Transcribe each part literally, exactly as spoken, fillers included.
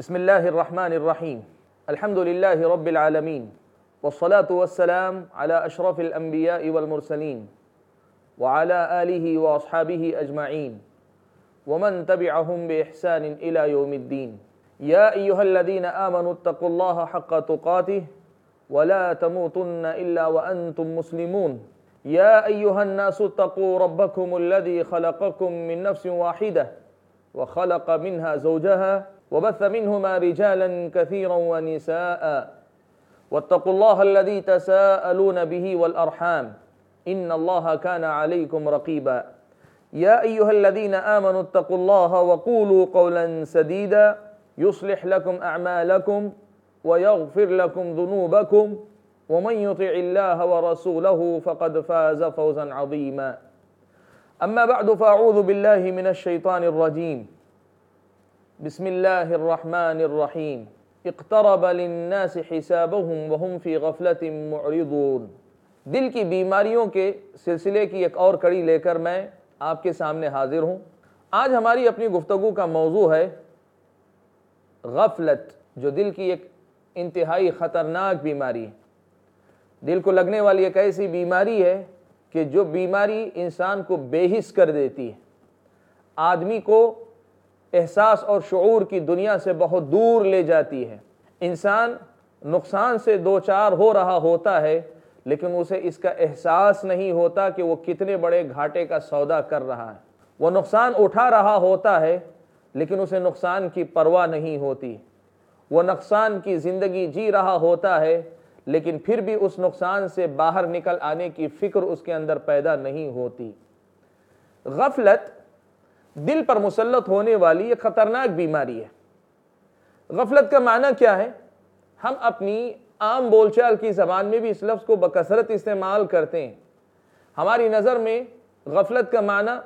بسم الله الرحمن الرحيم، الحمد لله رب العالمين، والصلاة والسلام على أشرف الأنبياء والمرسلين وعلى آله وأصحابه أجمعين ومن تبعهم بإحسان إلى يوم الدين. يا أيها الذين آمنوا اتقوا الله حق تقاته ولا تموتن إلا وأنتم مسلمون. يا أيها الناس اتقوا ربكم الذي خلقكم من نفس واحدة وخلق منها زوجها وبث منهما رجالا كثيرا ونساء، واتقوا الله الذي تساءلون به والأرحام إن الله كان عليكم رقيبا. يا أيها الذين آمنوا اتقوا الله وقولوا قولا سديدا يصلح لكم أعمالكم ويغفر لكم ذنوبكم ومن يطع الله ورسوله فقد فاز فوزا عظيما. أما بعد، فأعوذ بالله من الشيطان الرجيم. بسم الله الرحمن الرحيم. اقترب للناس حسابهم وهم في غفلة معرضون. دل کی بیماریوں کے سلسلے کی ایک اور کڑی لے کر میں آپ کے سامنے حاضر ہوں. آج ہماری اپنی گفتگو کا موضوع ہے غفلت، جو دل کی ایک انتہائی خطرناک بیماری ہے. دل کو لگنے والی ایک ایسی بیماری ہے کہ جو بیماری انسان کو بے حس کر دیتی ہے، آدمی کو احساس اور شعور کی دنیا سے بہت دور لے جاتی ہے. انسان نقصان سے دوچار ہو رہا ہوتا ہے، لیکن اسے اس کا احساس نہیں ہوتا کہ وہ کتنے بڑے گھاٹے کا سودا کر رہا ہے. وہ نقصان اٹھا رہا ہوتا ہے، لیکن اسے نقصان کی پرواہ نہیں ہوتی. وہ نقصان کی زندگی جی رہا ہوتا ہے، لیکن پھر بھی اس نقصان سے باہر نکل آنے کی فکر اس کے اندر پیدا نہیں ہوتی. غفلت دل پر مسلط ہونے والی ایک خطرناک بیماری ہے. غفلت کا معنی کیا ہے؟ ہم اپنی عام بول چال کی زبان میں بھی اس لفظ کو بکثرت استعمال کرتے ہیں. ہماری نظر میں غفلت کا معنی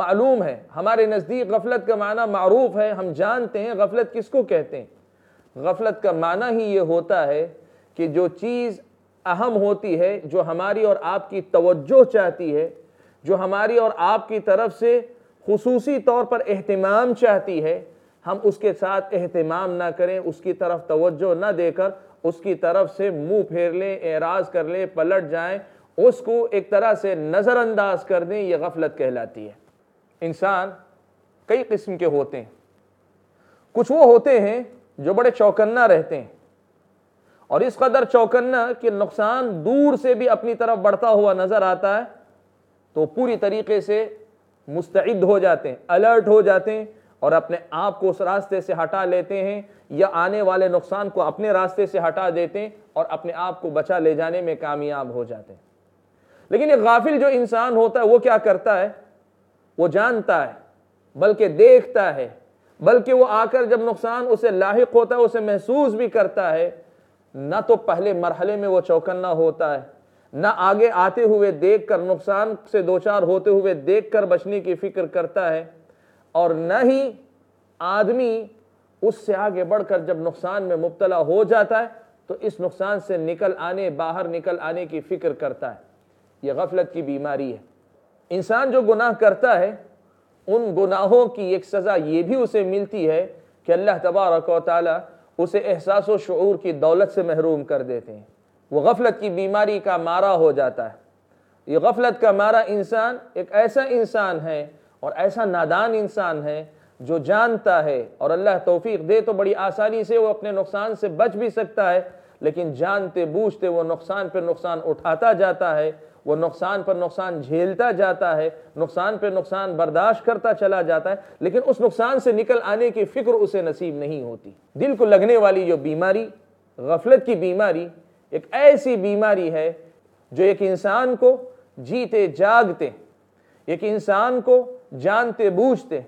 معلوم ہے، ہمارے نزدیک غفلت کا معنی معروف ہے، ہم جانتے ہیں غفلت کس کو کہتے ہیں. غفلت کا معنی ہی یہ ہوتا ہے کہ جو چیز اہم ہوتی ہے، جو ہماری اور آپ کی توجہ چاہتی ہے، جو ہماری اور آپ کی طرف سے خصوصی طور پر اہتمام چاہتی ہے، ہم اس کے ساتھ اہتمام نہ کریں، اس کی طرف توجہ نہ دے کر اس کی طرف سے منہ پھیر لیں، اعراض کر لیں، پلٹ جائیں، اس کو ایک طرح سے نظر انداز کر دیں، یہ غفلت کہلاتی ہے. انسان کئی قسم کے ہوتے ہیں. کچھ وہ ہوتے ہیں جو بڑے چوکنا رہتے ہیں، اور اس قدر چوکنا کہ نقصان دور سے بھی اپنی طرف بڑھتا ہوا نظر آتا ہے تو پوری طریقے سے مستعد ہو جاتے ہیں، الرٹ ہو جاتے ہیں، اور اپنے آپ کو اس راستے سے ہٹا لیتے ہیں یا آنے والے نقصان کو اپنے راستے سے ہٹا دیتے ہیں اور اپنے آپ کو بچا لے جانے میں کامیاب ہو جاتے ہیں. لیکن یہ غافل جو انسان ہوتا ہے وہ کیا کرتا ہے؟ وہ جانتا ہے، بلکہ دیکھتا ہے، بلکہ وہ آ کر جب نقصان اسے لاحق ہوتا ہے اسے محسوس بھی کرتا ہے. نہ تو پہلے مرحلے میں وہ چوکنا ہوتا ہے، نہ آگے آتے ہوئے دیکھ کر نقصان سے دوچار ہوتے ہوئے دیکھ کر بچنے کی فکر کرتا ہے، اور نہ ہی آدمی اس سے آگے بڑھ کر جب نقصان میں مبتلا ہو جاتا ہے تو اس نقصان سے نکل آنے باہر نکل آنے کی فکر کرتا ہے. یہ غفلت کی بیماری ہے. انسان جو گناہ کرتا ہے ان گناہوں کی ایک سزا یہ بھی اسے ملتی ہے کہ اللہ تبارک و تعالی اسے احساس و شعور کی دولت سے محروم کر دیتے ہیں. وہ غفلت کی بیماری کا مارا ہو جاتا ہے. یہ غفلت کا مارا انسان ایک ایسا انسان ہے اور ایسا نادان انسان ہے جو جانتا ہے، اور اللہ توفیق دے تو بڑی آسانی سے وہ اپنے نقصان سے بچ بھی سکتا ہے، لیکن جانتے بوجھتے وہ نقصان پر نقصان اٹھاتا جاتا ہے، وہ نقصان پر نقصان جھیلتا جاتا ہے، نقصان پر نقصان برداشت کرتا چلا جاتا ہے، لیکن اس نقصان سے نکل آنے کی فکر اسے نصیب نہیں ہوتی. دل کو لگنے والی جو بیماری غفلت کی بیماری ایک ایسی بیماری ہے جو ایک انسان کو جیتے جاگتے، ایک انسان کو جانتے بوجھتے،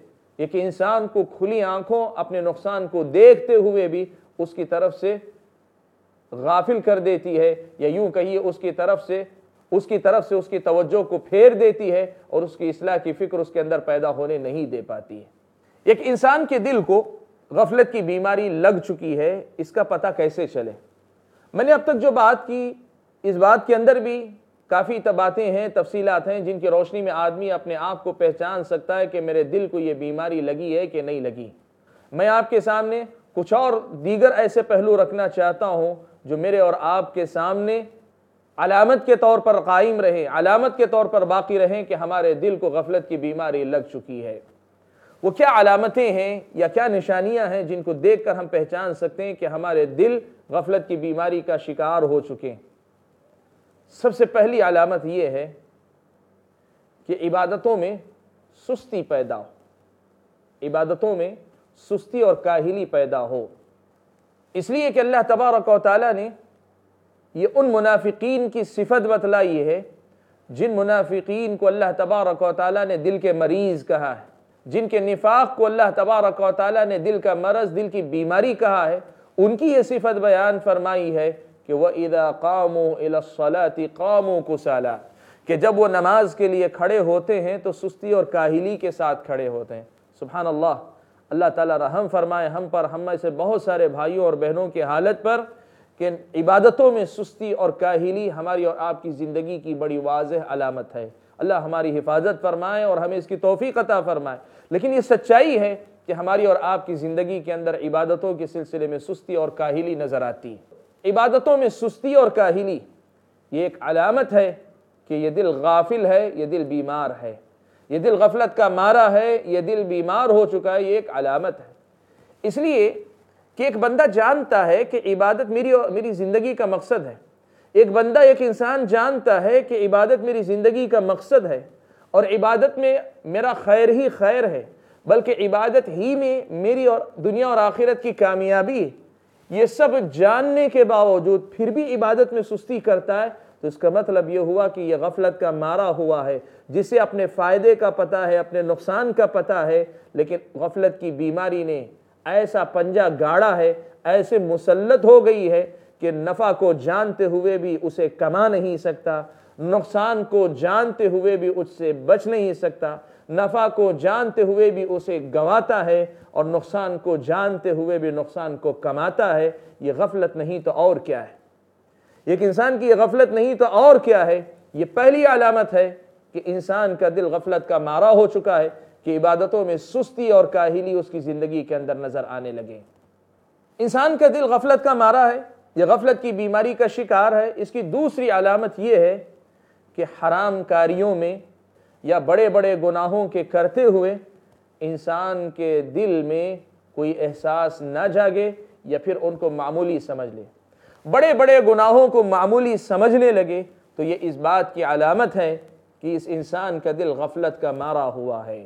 ایک انسان کو کھلی آنکھوں اپنے نقصان کو دیکھتے ہوئے بھی اس کی طرف سے غافل کر دیتی ہے، یا یوں کہیے اس کی طرف سے اس کی طرف سے اس کی توجہ کو پھیر دیتی ہے، اور اس کی اصلاح کی فکر اس کے اندر پیدا ہونے نہیں دے پاتی ہے. ایک انسان کے دل کو غفلت کی بیماری لگ چکی ہے، اس کا پتہ کیسے چلے؟ میں نے اب تک جو بات کی، اس بات کے اندر بھی کافی باتیں ہیں، تفصیلات ہیں، جن کی روشنی میں آدمی اپنے آپ کو پہچان سکتا ہے کہ میرے دل کو یہ بیماری لگی ہے کہ نہیں لگی. میں آپ کے سامنے کچھ اور دیگر ایسے پہلو رکھنا چاہتا ہوں جو میرے اور آپ کے سامنے علامت کے طور پر قائم رہے، علامت کے طور پر باقی رہیں کہ ہمارے دل کو غفلت کی بیماری لگ چکی ہے۔ وہ کیا علامتیں ہیں یا کیا نشانیاں ہیں جن کو دیکھ کر ہم پہچان سکتے ہیں کہ ہمارے دل غفلت کی بیماری کا شکار ہو چکے ہیں؟ سب سے پہلی علامت یہ ہے کہ عبادتوں میں سستی پیدا ہو، عبادتوں میں سستی اور کاہلی پیدا ہو، اس لیے کہ اللہ تبارک و تعالیٰ نے یہ ان منافقین کی صفت بتلائی ہے جن منافقین کو اللہ تبارک و تعالیٰ نے دل کے مریض کہا ہے، جن کے نفاق کو اللہ تبارک و تعالیٰ نے دل کا مرض، دل کی بیماری کہا ہے، ان کی یہ صفت بیان فرمائی ہے کہ وَإِذَا قَامُوا إِلَى الصَّلَاةِ قَامُوا كُسَالَى، کہ جب وہ نماز کے لیے کھڑے ہوتے ہیں تو سستی اور کاہلی کے ساتھ کھڑے ہوتے ہیں۔ سبحان اللہ، اللہ تعالیٰ رحم فرمائے ہم پر، ہم میں سے بہت سارے بھائیوں اور بہنوں کی حالت پر کہ عبادتوں میں سستی اور کاہلی ہماری اور آپ کی زندگی کی بڑی واضح علامت ہے۔ اللہ ہماری حفاظت فرمائے اور ہمیں اس کی توفیق عطا فرمائے، لیکن یہ سچائی ہے کہ ہماری اور آپ کی زندگی کے اندر عبادتوں کے سلسلے میں سستی اور کاہلی نظر آتی ہے۔ عبادتوں میں سستی اور کاہلی یہ ایک علامت ہے کہ یہ دل غافل ہے، یہ دل بیمار ہے، یہ دل غفلت کا مارا ہے، یہ دل بیمار ہو چکا ہے، یہ ایک علامت ہے۔ اس لیے کہ ایک بندہ جانتا ہے کہ عبادت میری میری زندگی کا مقصد ہے، ایک بندہ ایک انسان جانتا ہے کہ عبادت میری زندگی کا مقصد ہے اور عبادت میں میرا خیر ہی خیر ہے، بلکہ عبادت ہی میں میری اور دنیا اور آخرت کی کامیابی ہے، یہ سب جاننے کے باوجود پھر بھی عبادت میں سستی کرتا ہے، تو اس کا مطلب یہ ہوا کہ یہ غفلت کا مارا ہوا ہے، جسے اپنے فائدے کا پتہ ہے، اپنے نقصان کا پتہ ہے، لیکن غفلت کی بیماری نے ایسا پنجہ گاڑا ہے، ایسے مسلط ہو گئی ہے کہ نفع کو جانتے ہوئے بھی اسے کما نہیں سکتا، نقصان کو جانتے ہوئے بھی اس سے بچ نہیں سکتا، نفع کو جانتے ہوئے بھی اسے گنواتا ہے اور نقصان کو جانتے ہوئے بھی نقصان کو کماتا ہے۔ یہ غفلت نہیں تو اور کیا ہے؟ ایک انسان کی یہ غفلت نہیں تو اور کیا ہے؟ یہ پہلی علامت ہے کہ انسان کا دل غفلت کا مارا ہو چکا ہے کہ عبادتوں میں سستی اور کاہلی اس کی زندگی کے اندر نظر آنے لگے۔ انسان کا دل غفلت کا مارا ہے، یہ غفلت کی بیماری کا شکار ہے۔ اس کی دوسری علامت یہ ہے کہ حرام کاریوں میں یا بڑے بڑے گناہوں کے کرتے ہوئے انسان کے دل میں کوئی احساس نہ جاگے یا پھر ان کو معمولی سمجھ لے، بڑے بڑے گناہوں کو معمولی سمجھنے لگے، تو یہ اس بات کی علامت ہے کہ اس انسان کا دل غفلت کا مارا ہوا ہے۔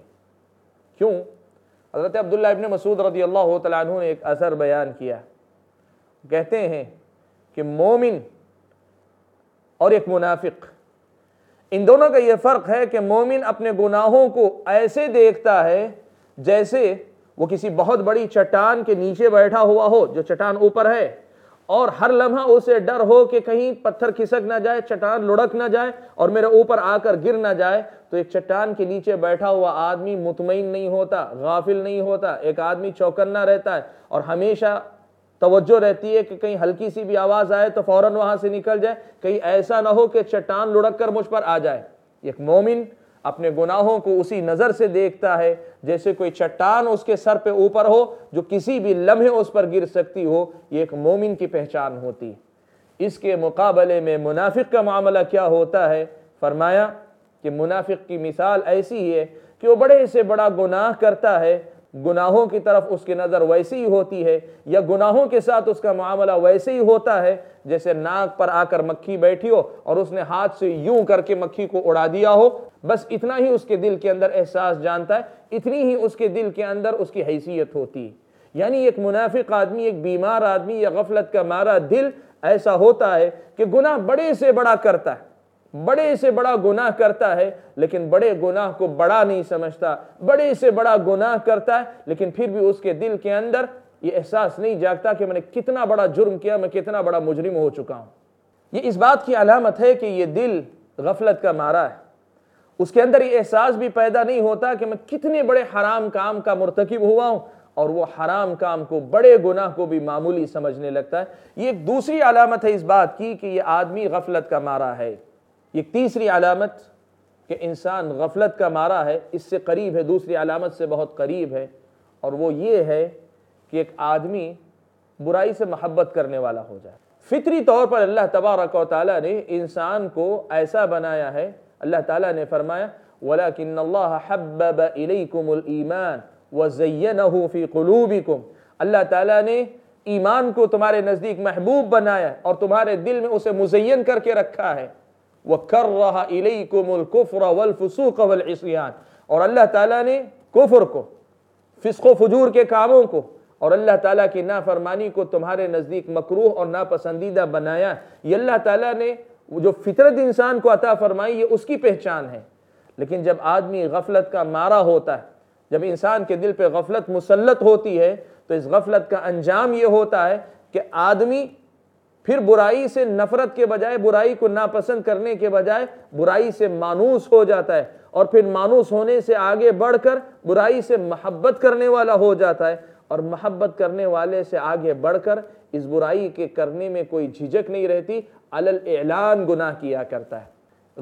کیوں؟ حضرت عبداللہ ابن مسعود رضی اللہ تعالیٰ عنہ نے ایک اثر بیان کیا، کہتے ہیں کہ مومن اور ایک منافق، ان دونوں کا یہ فرق ہے کہ مومن اپنے گناہوں کو ایسے دیکھتا ہے جیسے وہ کسی بہت بڑی چٹان کے نیچے بیٹھا ہوا ہو، جو چٹان اوپر ہے، اور ہر لمحہ اسے ڈر ہو کہ کہیں پتھر کھسک نہ جائے، چٹان لڑک نہ جائے اور میرے اوپر آ کر گر نہ جائے۔ تو ایک چٹان کے نیچے بیٹھا ہوا آدمی مطمئن نہیں ہوتا، غافل نہیں ہوتا، ایک آدمی چوکنا رہتا ہے اور ہمیشہ توجہ رہتی ہے کہ کہیں ہلکی سی بھی آواز آئے تو فوراً وہاں سے نکل جائے، کہیں ایسا نہ ہو کہ چٹان لڑک کر مجھ پر آ جائے۔ ایک مومن اپنے گناہوں کو اسی نظر سے دیکھتا ہے جیسے کوئی چٹان اس کے سر پہ اوپر ہو جو کسی بھی لمحے اس پر گر سکتی ہو، یہ ایک مومن کی پہچان ہوتی۔ اس کے مقابلے میں منافق کا معاملہ کیا ہوتا ہے؟ فرمایا کہ منافق کی مثال ایسی ہے کہ وہ بڑے سے بڑا گناہ کرتا ہے، گناہوں کی طرف اس کی نظر ویسے ہی ہوتی ہے یا گناہوں کے ساتھ اس کا معاملہ ویسے ہی ہوتا ہے جیسے ناک پر آ کر مکھی بیٹھی ہو اور اس نے ہاتھ سے یوں کر کے مکھی کو اڑا دیا ہو، بس اتنا ہی اس کے دل کے اندر احساس جانتا ہے، اتنی ہی اس کے دل کے اندر اس کی حیثیت ہوتی ہے۔ یعنی ایک منافق آدمی، ایک بیمار آدمی یا غفلت کا مارا دل ایسا ہوتا ہے کہ گناہ بڑے سے بڑا کرتا ہے، بڑے سے بڑا گناہ کرتا ہے لیکن بڑے گناہ کو بڑا نہیں سمجھتا، بڑے سے بڑا گناہ کرتا ہے لیکن پھر بھی اس کے دل کے اندر یہ احساس نہیں جاگتا کہ میں نے کتنا بڑا جرم کیا، میں کتنا بڑا مجرم ہو چکا ہوں۔ یہ اس بات کی علامت ہے کہ یہ دل غفلت کا مارا ہے، اس کے اندر یہ احساس بھی پیدا نہیں ہوتا کہ میں کتنے بڑے حرام کام کا مرتکب ہوا ہوں، اور وہ حرام کام کو، بڑے گناہ کو بھی معمولی سمجھنے لگتا ہے۔ یہ ایک دوسری علامت ہے اس بات کی کہ یہ آدمی غفلت کا مارا ہے۔ ایک تیسری علامت کہ انسان غفلت کا مارا ہے، اس سے قریب ہے، دوسری علامت سے بہت قریب ہے، اور وہ یہ ہے کہ ایک آدمی برائی سے محبت کرنے والا ہو جائے. فطری طور پر اللہ تبارک و تعالیٰ نے انسان کو ایسا بنایا ہے. اللہ تعالیٰ نے فرمایا وَلَكِنَّ اللَّهَ حَبَّبَ إِلَيْكُمُ الْإِيمَانَ وَزَيَّنَهُ فِي قُلُوبِكُمْ. اللہ تعالیٰ نے ایمان کو تمہارے نزدیک محبوب بنایا اور تمہارے دل میں اسے مزین کر کے رکھا ہے. وَكَرَّهَ إِلَيْكُمُ الْكُفْرَ وَالْفُسُوقَ وَالْعِصْيَانَ. اور اللہ تعالیٰ نے کفر کو، فسق و فجور کے کاموں کو اور اللہ تعالیٰ کی نافرمانی کو تمہارے نزدیک مکروہ اور ناپسندیدہ بنایا. یہ اللہ تعالیٰ نے جو فطرت انسان کو عطا فرمائی یہ اس کی پہچان ہے. لیکن جب آدمی غفلت کا مارا ہوتا ہے، جب انسان کے دل پہ غفلت مسلط ہوتی ہے، تو اس غفلت کا انجام یہ ہوتا ہے کہ آدمی پھر برائی سے نفرت کے بجائے، برائی کو ناپسند کرنے کے بجائے برائی سے مانوس ہو جاتا ہے، اور پھر مانوس ہونے سے آگے بڑھ کر برائی سے محبت کرنے والا ہو جاتا ہے، اور محبت کرنے والے سے آگے بڑھ کر اس برائی کے کرنے میں کوئی جھجک نہیں رہتی، علی الاعلان گناہ کیا کرتا ہے.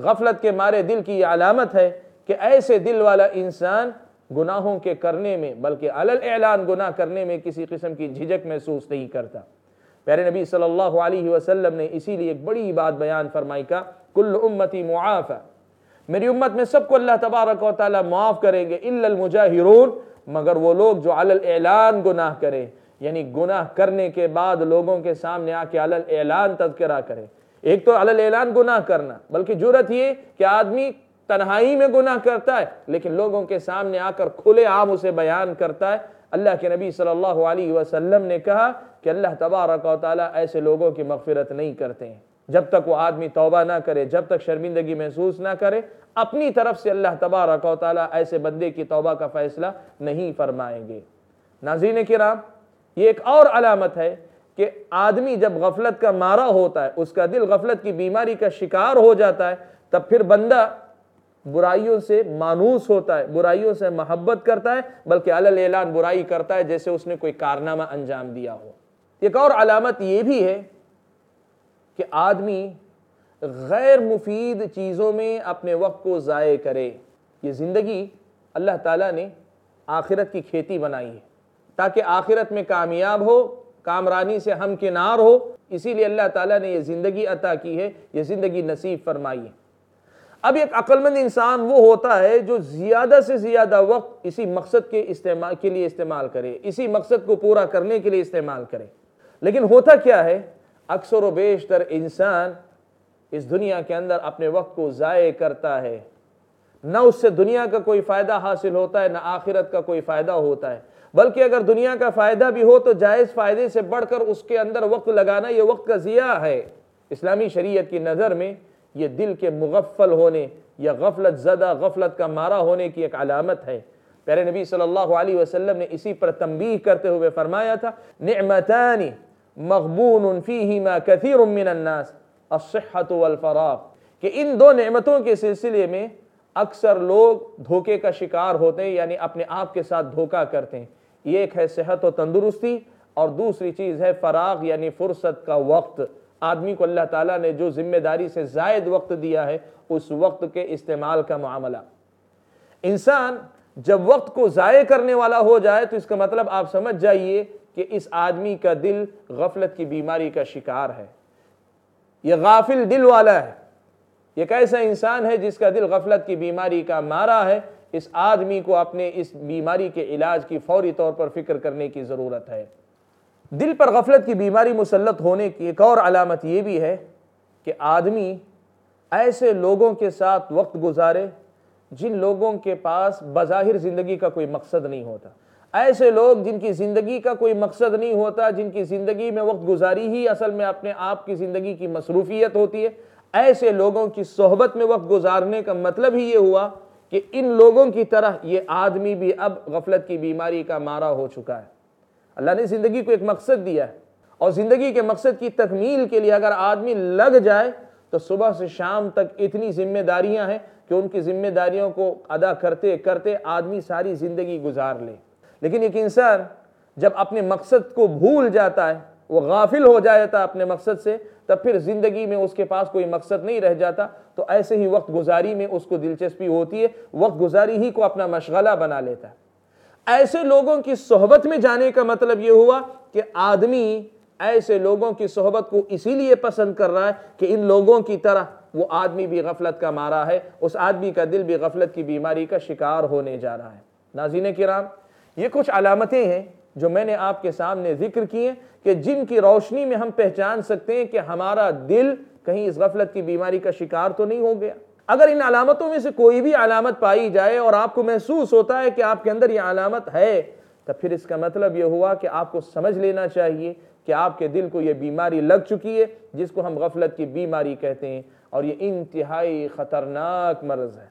غفلت کے مارے دل کی یہ علامت ہے کہ ایسے دل والا انسان گناہوں کے کرنے میں، بلکہ علی الاعلان گناہ کرنے میں کسی قسم کی جھجک محسوس نہیں کرتا. پیارے نبی صلی اللہ علیہ وسلم نے اسی لیے ایک بڑی بات بیان فرمائی کا کل امتی معافی، میری امت میں سب کو اللہ تبارک و تعالی معاف کریں گے، الا المجاہرون، مگر وہ لوگ جو علی الاعلان گناہ کریں، یعنی گناہ کرنے کے بعد لوگوں کے سامنے آ کے علی الاعلان تذکرہ کریں. ایک تو علی الاعلان گناہ کرنا، بلکہ جرأت یہ کہ آدمی تنہائی میں گناہ کرتا ہے لیکن لوگوں کے سامنے آ کر کھلے عام اسے بیان کرتا ہے. اللہ کے نبی صلی اللہ علیہ وسلم نے کہا کہ اللہ تبارک و تعالی ایسے لوگوں کی مغفرت نہیں کرتے ہیں جب تک وہ آدمی توبہ نہ کرے، جب تک شرمندگی محسوس نہ کرے، اپنی طرف سے اللہ تبارک و تعالی ایسے بندے کی توبہ کا فیصلہ نہیں فرمائیں گے. ناظرین کرام، یہ ایک اور علامت ہے کہ آدمی جب غفلت کا مارا ہوتا ہے، اس کا دل غفلت کی بیماری کا شکار ہو جاتا ہے، تب پھر بندہ برائیوں سے مانوس ہوتا ہے، برائیوں سے محبت کرتا ہے، بلکہ علی الاعلان برائی کرتا ہے جیسے اس نے کوئی کارنامہ انجام دیا ہو. ایک اور علامت یہ بھی ہے کہ آدمی غیر مفید چیزوں میں اپنے وقت کو ضائع کرے. یہ زندگی اللہ تعالیٰ نے آخرت کی کھیتی بنائی ہے تاکہ آخرت میں کامیاب ہو، کامرانی سے ہمکنار ہو. اسی لیے اللہ تعالیٰ نے یہ زندگی عطا کی ہے، یہ زندگی نصیب فرمائی ہے. اب ایک عقل مند انسان وہ ہوتا ہے جو زیادہ سے زیادہ وقت اسی مقصد کے استعمال کے لیے استعمال کرے، اسی مقصد کو پورا کرنے کے لیے استعمال کرے. لیکن ہوتا کیا ہے، اکثر و بیشتر انسان اس دنیا کے اندر اپنے وقت کو ضائع کرتا ہے، نہ اس سے دنیا کا کوئی فائدہ حاصل ہوتا ہے، نہ آخرت کا کوئی فائدہ ہوتا ہے، بلکہ اگر دنیا کا فائدہ بھی ہو تو جائز فائدے سے بڑھ کر اس کے اندر وقت لگانا یہ وقت کا ضیاع ہے. اسلامی شریعت کی نظر میں یہ دل کے مغفل ہونے یا غفلت زدہ، غفلت کا مارا ہونے کی ایک علامت ہے. پیارے نبی صلی اللہ علیہ وسلم نے اسی پر تنبیہ کرتے ہوئے فرمایا تھا نعمتان مغبون فیہما کثیر من الناس الصحة والفراغ، کہ ان دو نعمتوں کے سلسلے میں اکثر لوگ دھوکے کا شکار ہوتے ہیں، یعنی اپنے آپ کے ساتھ دھوکہ کرتے ہیں. یہ ایک ہے صحت و تندرستی، اور دوسری چیز ہے فراغ یعنی فرصت کا وقت. آدمی کو اللہ تعالیٰ نے جو ذمہ داری سے زائد وقت دیا ہے، اس وقت کے استعمال کا معاملہ. انسان جب وقت کو ضائع کرنے والا ہو جائے تو اس کا مطلب آپ سمجھ جائیے کہ اس آدمی کا دل غفلت کی بیماری کا شکار ہے. یہ غافل دل والا ہے، یہ کیسا انسان ہے جس کا دل غفلت کی بیماری کا مارا ہے. اس آدمی کو اپنے اس بیماری کے علاج کی فوری طور پر فکر کرنے کی ضرورت ہے. دل پر غفلت کی بیماری مسلط ہونے کی ایک اور علامت یہ بھی ہے کہ آدمی ایسے لوگوں کے ساتھ وقت گزارے جن لوگوں کے پاس بظاہر زندگی کا کوئی مقصد نہیں ہوتا، ایسے لوگ جن کی زندگی کا کوئی مقصد نہیں ہوتا، جن کی زندگی میں وقت گزاری ہی اصل میں اپنے آپ کی زندگی کی مصروفیت ہوتی ہے. ایسے لوگوں کی صحبت میں وقت گزارنے کا مطلب ہی یہ ہوا کہ ان لوگوں کی طرح یہ آدمی بھی اب غفلت کی بیماری کا مارا ہو چکا ہے. اللہ نے زندگی کو ایک مقصد دیا ہے، اور زندگی کے مقصد کی تکمیل کے لیے اگر آدمی لگ جائے تو صبح سے شام تک اتنی ذمہ داریاں ہیں کہ ان کی ذمہ داریوں کو ادا کرتے کرتے آدمی ساری زندگی گزار لے. لیکن ایک انسان جب اپنے مقصد کو بھول جاتا ہے، وہ غافل ہو جاتا ہے اپنے مقصد سے، تب پھر زندگی میں اس کے پاس کوئی مقصد نہیں رہ جاتا. تو ایسے ہی وقت گزاری میں اس کو دلچسپی ہوتی ہے، وقت گزاری ہی کو اپنا مشغلہ بنا لیتا ہے. ایسے لوگوں کی صحبت میں جانے کا مطلب یہ ہوا کہ آدمی ایسے لوگوں کی صحبت کو اسی لیے پسند کر رہا ہے کہ ان لوگوں کی طرح وہ آدمی بھی غفلت کا مارا ہے، اس آدمی کا دل بھی غفلت کی بیماری کا شکار ہونے جا رہا ہے۔ ناظرین کرام، یہ کچھ علامتیں ہیں جو میں نے آپ کے سامنے ذکر کی ہیں کہ جن کی روشنی میں ہم پہچان سکتے ہیں کہ ہمارا دل کہیں اس غفلت کی بیماری کا شکار تو نہیں ہو گیا۔ اگر ان علامتوں میں سے کوئی بھی علامت پائی جائے اور آپ کو محسوس ہوتا ہے کہ آپ کے اندر یہ علامت ہے، تو پھر اس کا مطلب یہ ہوا کہ آپ کو سمجھ لینا چاہیے کہ آپ کے دل کو یہ بیماری لگ چکی ہے، جس کو ہم غفلت کی بیماری کہتے ہیں، اور یہ انتہائی خطرناک مرض ہے۔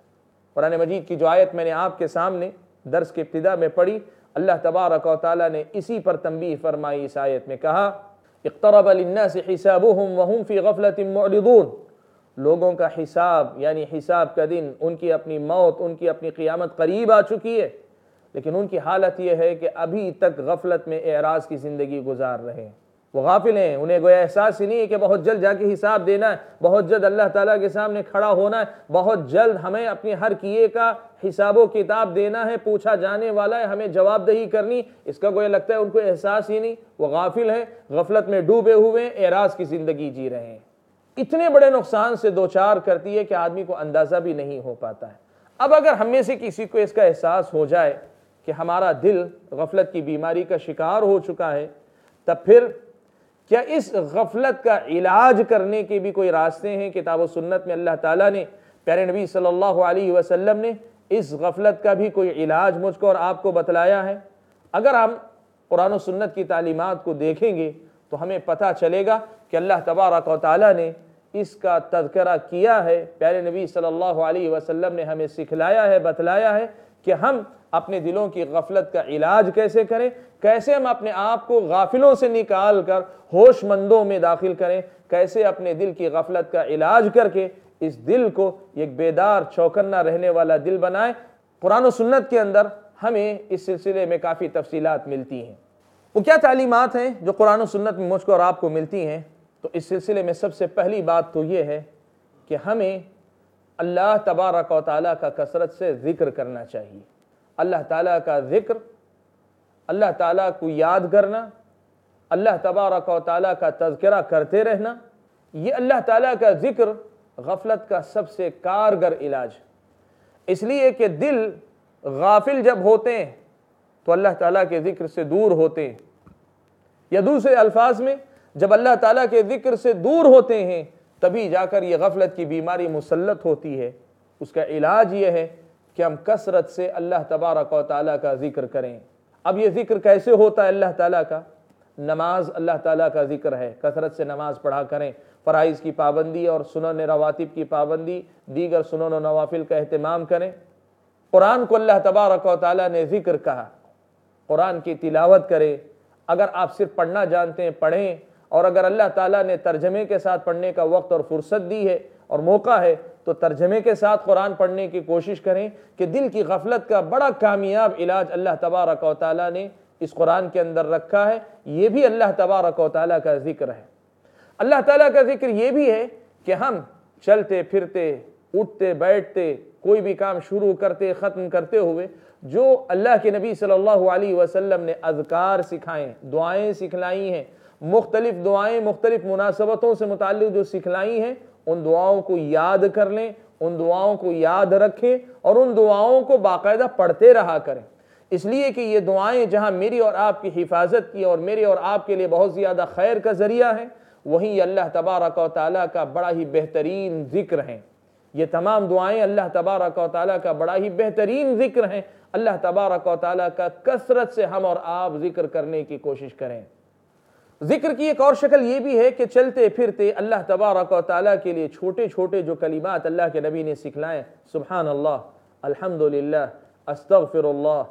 قرآن مجید کی جو آیت میں نے آپ کے سامنے درس کے ابتدا میں پڑھی، اللہ تبارک و تعالیٰ نے اسی پر تنبیہ فرمائی۔ اس آیت میں کہا، اقترب للناس حسابهم وهم في غفلة معرضون، لوگوں کا حساب یعنی حساب کا دن، ان کی اپنی موت، ان کی اپنی قیامت قریب آ چکی ہے، لیکن ان کی حالت یہ ہے کہ ابھی تک غفلت میں اعراض کی زندگی گزار رہے ہیں۔ وہ غافل ہیں، انہیں گویا احساس ہی نہیں ہے کہ بہت جلد جا کے حساب دینا ہے، بہت جلد اللہ تعالیٰ کے سامنے کھڑا ہونا ہے، بہت جلد ہمیں اپنے ہر کیے کا حساب و کتاب دینا ہے، پوچھا جانے والا ہے، ہمیں جواب دہی کرنی، اس کا گویا لگتا ہے ان کو احساس ہی نہیں۔ وہ غافل ہیں، غفلت میں ڈوبے ہوئے ہیں، اعراض کی زندگی جی رہے ہیں۔ اتنے بڑے نقصان سے دوچار کرتی ہے کہ آدمی کو اندازہ بھی نہیں ہو پاتا ہے۔ اب اگر ہم میں سے کسی کو اس کا احساس ہو جائے کہ ہمارا دل غفلت کی بیماری کا شکار ہو چکا ہے، تب پھر کیا اس غفلت کا علاج کرنے کے بھی کوئی راستے ہیں؟ کتاب و سنت میں اللہ تعالیٰ نے، پیارے نبی صلی اللہ علیہ وسلم نے اس غفلت کا بھی کوئی علاج مجھ کو اور آپ کو بتلایا ہے۔ اگر ہم قرآن و سنت کی تعلیمات کو دیکھیں گے تو ہمیں پتہ چلے گا کہ اللہ تبارک و تعالیٰ نے اس کا تذکرہ کیا ہے، پیارے نبی صلی اللہ علیہ وسلم نے ہمیں سکھلایا ہے، بتلایا ہے کہ ہم اپنے دلوں کی غفلت کا علاج کیسے کریں، کیسے ہم اپنے آپ کو غافلوں سے نکال کر ہوش مندوں میں داخل کریں، کیسے اپنے دل کی غفلت کا علاج کر کے اس دل کو ایک بیدار چوکنا رہنے والا دل بنائیں۔ قرآن و سنت کے اندر ہمیں اس سلسلے میں کافی تفصیلات ملتی ہیں۔ وہ کیا تعلیمات ہیں جو قرآن و سنت میں مجھ کو اور آپ کو ملتی ہیں؟ تو اس سلسلے میں سب سے پہلی بات تو یہ ہے کہ ہمیں اللہ تبارک و تعالیٰ کا کثرت سے ذکر کرنا چاہیے۔ اللہ تعالیٰ کا ذکر، اللہ تعالیٰ کو یاد کرنا، اللہ تبارک و تعالیٰ کا تذکرہ کرتے رہنا، یہ اللہ تعالیٰ کا ذکر غفلت کا سب سے کارگر علاج ہے، اس لیے کہ دل غافل جب ہوتے ہیں تو اللہ تعالیٰ کے ذکر سے دور ہوتے ہیں، یا دوسرے الفاظ میں جب اللہ تعالیٰ کے ذکر سے دور ہوتے ہیں تبھی جا کر یہ غفلت کی بیماری مسلط ہوتی ہے۔ اس کا علاج یہ ہے کہ ہم کثرت سے اللہ تبارک و تعالیٰ کا ذکر کریں۔ اب یہ ذکر کیسے ہوتا ہے اللہ تعالیٰ کا؟ نماز اللہ تعالیٰ کا ذکر ہے، کثرت سے نماز پڑھا کریں، فرائض کی پابندی اور سنن رواتب کی پابندی، دیگر سنن و نوافل کا اہتمام کریں۔ قرآن کو اللہ تبارک و تعالیٰ نے ذکر کہا، قرآن کی تلاوت کریں۔ اگر آپ صرف پڑھنا جانتے ہیں پڑھیں، اور اگر اللہ تعالیٰ نے ترجمے کے ساتھ پڑھنے کا وقت اور فرصت دی ہے اور موقع ہے تو ترجمے کے ساتھ قرآن پڑھنے کی کوشش کریں کہ دل کی غفلت کا بڑا کامیاب علاج اللہ تبارک و تعالیٰ نے اس قرآن کے اندر رکھا ہے۔ یہ بھی اللہ تبارک و تعالیٰ کا ذکر ہے۔ اللہ تعالیٰ کا ذکر یہ بھی ہے کہ ہم چلتے پھرتے، اٹھتے بیٹھتے، کوئی بھی کام شروع کرتے ختم کرتے ہوئے جو اللہ کے نبی صلی اللہ علیہ وسلم نے اذکار سکھائیں، دعائیں سکھلائی ہیں، مختلف دعائیں مختلف مناسبتوں سے متعلق جو سکھلائی ہیں، ان دعاؤں کو یاد کر لیں، ان دعاؤں کو یاد رکھیں اور ان دعاؤں کو باقاعدہ پڑھتے رہا کریں، اس لیے کہ یہ دعائیں جہاں میری اور آپ کی حفاظت کی اور میرے اور آپ کے لیے بہت زیادہ خیر کا ذریعہ ہیں، وہیں اللہ تبارک و تعالیٰ کا بڑا ہی بہترین ذکر ہیں۔ یہ تمام دعائیں اللہ تبارک و تعالیٰ کا بڑا ہی بہترین ذکر ہیں۔ اللہ تبارک و تعالیٰ کا کثرت سے ہم اور آپ ذکر کرنے کی کوشش کریں۔ ذکر کی ایک اور شکل یہ بھی ہے کہ چلتے پھرتے اللہ تبارک و تعالیٰ کے لیے چھوٹے چھوٹے جو کلمات اللہ کے نبی نے سکھلائیں، سبحان اللہ، الحمدللہ، استغفر اللہ،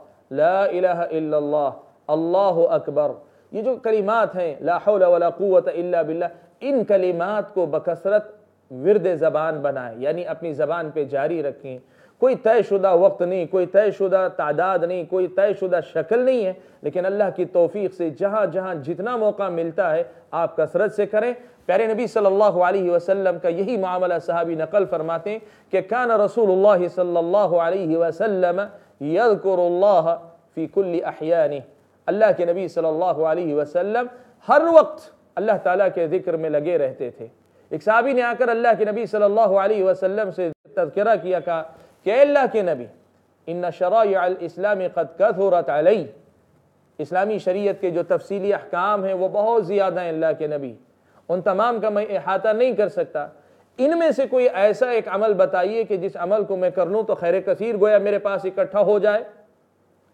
لا الہ الا اللہ، اللہ اکبر، یہ جو کلمات ہیں لا حول ولا قوت الا باللہ، ان کلمات کو بکثرت ورد زبان بنائیں، یعنی اپنی زبان پہ جاری رکھیں۔ کوئی طے شدہ وقت نہیں، کوئی طے شدہ تعداد نہیں، کوئی طے شدہ شکل نہیں ہے، لیکن اللہ کی توفیق سے جہاں جہاں جتنا موقع ملتا ہے آپ کثرت سے کریں۔ پیارے نبی صلی اللہ علیہ وسلم کا یہی معاملہ صحابی نقل فرماتے ہیں کہ کان رسول اللہ صلی اللہ علیہ وسلم یذکر اللہ فی کل احیانہ، اللہ کے نبی صلی اللہ علیہ وسلم ہر وقت اللہ تعالیٰ کے ذکر میں لگے رہتے تھے۔ ایک صحابی نے آ کر اللہ کے نبی صلی اللہ علیہ وسلم سے تذکرہ کیا، کہا کہ اے اللہ کے نبی، ان شرائع الاسلام قد کثرت علی، اسلامی شریعت کے جو تفصیلی احکام ہیں وہ بہت زیادہ ہیں اللہ کے نبی، ان تمام کا میں احاطہ نہیں کر سکتا، ان میں سے کوئی ایسا ایک عمل بتائیے کہ جس عمل کو میں کر لوں تو خیر کثیر گویا میرے پاس اکٹھا ہو جائے۔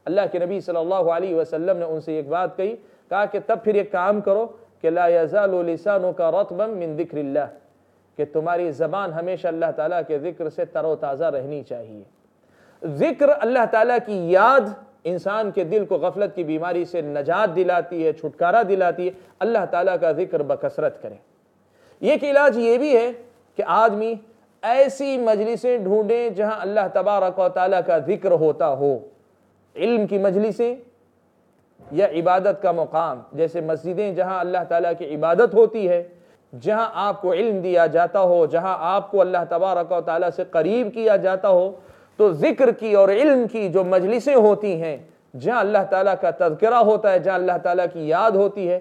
اللہ کے نبی صلی اللہ علیہ وسلم نے ان سے ایک بات کہی، کہا کہ تب پھر ایک کام کرو کہ لا یزال لسانک رطبا من ذکر اللہ، کہ تمہاری زبان ہمیشہ اللہ تعالیٰ کے ذکر سے تر و تازہ رہنی چاہیے۔ ذکر اللہ تعالیٰ کی یاد انسان کے دل کو غفلت کی بیماری سے نجات دلاتی ہے، چھٹکارا دلاتی ہے۔ اللہ تعالیٰ کا ذکر بکثرت کریں۔ یہ کہ علاج یہ بھی ہے کہ آدمی ایسی مجلسیں ڈھونڈیں جہاں اللہ تبارک و تعالیٰ کا ذکر ہوتا ہو، علم کی مجلسیں یا عبادت کا مقام، جیسے مسجدیں جہاں اللہ تعالیٰ کی عبادت ہوتی ہے، جہاں آپ کو علم دیا جاتا ہو، جہاں آپ کو اللہ تبارک و تعالیٰ سے قریب کیا جاتا ہو۔ تو ذکر کی اور علم کی جو مجلسیں ہوتی ہیں، جہاں اللہ تعالیٰ کا تذکرہ ہوتا ہے، جہاں اللہ تعالیٰ کی یاد ہوتی ہے،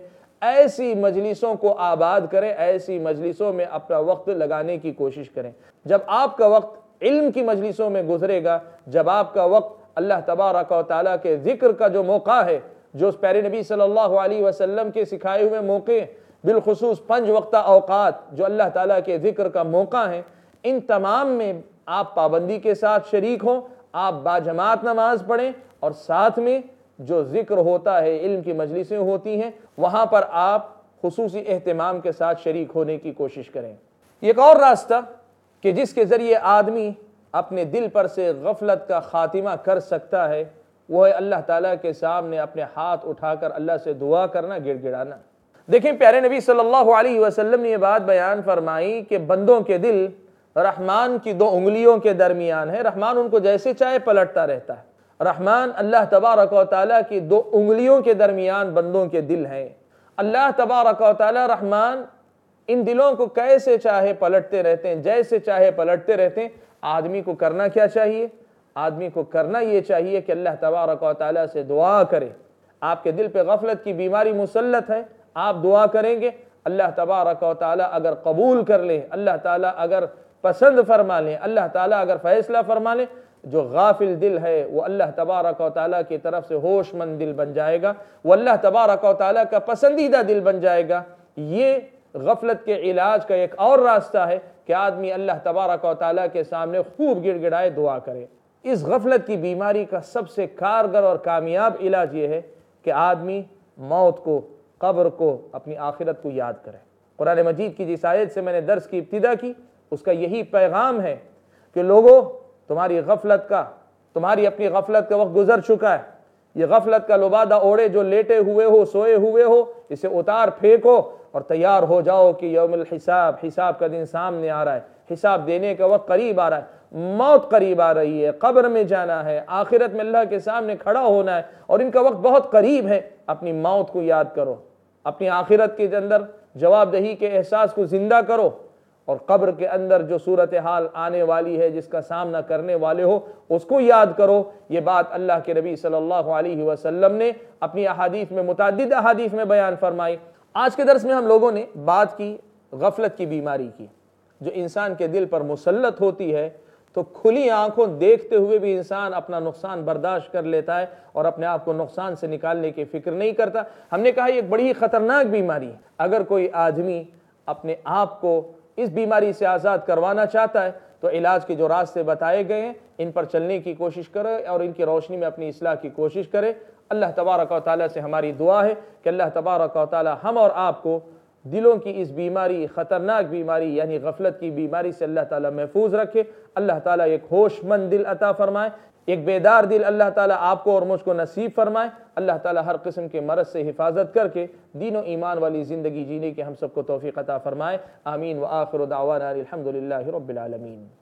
ایسی مجلسوں کو آباد کریں، ایسی مجلسوں میں اپنا وقت لگانے کی کوشش کریں۔ جب آپ کا وقت علم کی مجلسوں میں گزرے گا، جب آپ کا وقت اللہ تبارک و تعالیٰ کے ذکر کا جو موقع ہے، جو پیارے نبی صلی اللہ علیہ وسلم کے سکھائے ہوئے موقع ہیں، بالخصوص پنج وقتہ اوقات جو اللہ تعالیٰ کے ذکر کا موقع ہیں، ان تمام میں آپ پابندی کے ساتھ شریک ہوں، آپ باجماعت نماز پڑھیں، اور ساتھ میں جو ذکر ہوتا ہے، علم کی مجلسیں ہوتی ہیں، وہاں پر آپ خصوصی اہتمام کے ساتھ شریک ہونے کی کوشش کریں۔ ایک اور راستہ کہ جس کے ذریعے آدمی اپنے دل پر سے غفلت کا خاتمہ کر سکتا ہے، وہ ہے اللہ تعالیٰ کے سامنے اپنے ہاتھ اٹھا کر اللہ سے دعا کرنا، گڑ گڑانا۔ دیکھیں پیارے نبی صلی اللہ علیہ وسلم نے یہ بات بیان فرمائی کہ بندوں کے دل رحمان کی دو انگلیوں کے درمیان ہے، رحمان ان کو جیسے چاہے پلٹتا رہتا ہے۔ رحمان اللہ تبارک و تعالیٰ کی دو انگلیوں کے درمیان بندوں کے دل ہیں۔ اللہ تبارک و تعالیٰ رحمان ان دلوں کو کیسے چاہے پلٹتے رہتے ہیں، جیسے چاہے پلٹتے رہتے ہیں۔ آدمی کو کرنا کیا چاہیے؟ آدمی کو کرنا یہ چاہیے کہ اللہ تبارک و تعالیٰ سے دعا کرے۔ آپ کے دل پہ غفلت کی بیماری مسلط ہے، آپ دعا کریں گے، اللہ تبارک و تعالیٰ اگر قبول کر لیں، اللہ تعالیٰ اگر پسند فرما لیں، اللہ تعالیٰ اگر فیصلہ فرما لیں، جو غافل دل ہے وہ اللہ تبارک و تعالیٰ کی طرف سے ہوش مند دل بن جائے گا، وہ اللہ تبارک و تعالیٰ کا پسندیدہ دل بن جائے گا۔ یہ غفلت کے علاج کا ایک اور راستہ ہے کہ آدمی اللہ تبارک و تعالیٰ کے سامنے خوب گڑ گڑائے دعا کرے۔ اس غفلت کی بیماری کا سب سے کارگر اور کامیاب علاج یہ ہے کہ آدمی موت کو، قبر کو، اپنی آخرت کو یاد کرے۔ قرآن مجید کی جس آیت سے میں نے درس کی ابتدا کی، اس کا یہی پیغام ہے کہ لوگوں، تمہاری غفلت کا تمہاری اپنی غفلت کا وقت گزر چکا ہے۔ یہ غفلت کا لبادہ اوڑے، جو لیٹے ہوئے ہو، سوئے ہوئے ہو، اسے اتار پھینکو اور تیار ہو جاؤ کہ یوم الحساب، حساب کا دن سامنے آ رہا ہے، حساب دینے کا وقت قریب آ رہا ہے، موت قریب آ رہی ہے، قبر میں جانا ہے، آخرت میں اللہ کے سامنے کھڑا ہونا ہے، اور ان کا وقت بہت قریب ہے۔ اپنی موت کو یاد کرو، اپنی آخرت کے اندر جواب دہی کے احساس کو زندہ کرو، اور قبر کے اندر جو صورتحال آنے والی ہے، جس کا سامنا کرنے والے ہو، اس کو یاد کرو۔ یہ بات اللہ کے نبی صلی اللہ علیہ وسلم نے اپنی احادیث میں، متعدد احادیث میں بیان فرمائی۔ آج کے درس میں ہم لوگوں نے بات کی غفلت کی بیماری کی، جو انسان کے دل پر مسلط ہوتی ہے، تو کھلی آنکھوں دیکھتے ہوئے بھی انسان اپنا نقصان برداشت کر لیتا ہے اور اپنے آپ کو نقصان سے نکالنے کی فکر نہیں کرتا۔ ہم نے کہا یہ ایک بڑی ہی خطرناک بیماری ہے۔ اگر کوئی آدمی اپنے آپ کو اس بیماری سے آزاد کروانا چاہتا ہے تو علاج کے جو راستے بتائے گئے ہیں، ان پر چلنے کی کوشش کرے اور ان کی روشنی میں اپنی اصلاح کی کوشش کرے۔ اللہ تبارک و تعالیٰ سے ہماری دعا ہے کہ اللہ تبارک و تعالیٰ ہم اور آپ کو دلوں کی اس بیماری، خطرناک بیماری، یعنی غفلت کی بیماری سے اللہ تعالیٰ محفوظ رکھے۔ اللہ تعالیٰ ایک ہوش مند دل عطا فرمائے، ایک بیدار دل اللہ تعالیٰ آپ کو اور مجھ کو نصیب فرمائے۔ اللہ تعالیٰ ہر قسم کے مرض سے حفاظت کر کے دین و ایمان والی زندگی جینے کے ہم سب کو توفیق عطا فرمائے۔ آمین۔ وآخر دعوانا الحمدللہ رب العالمین۔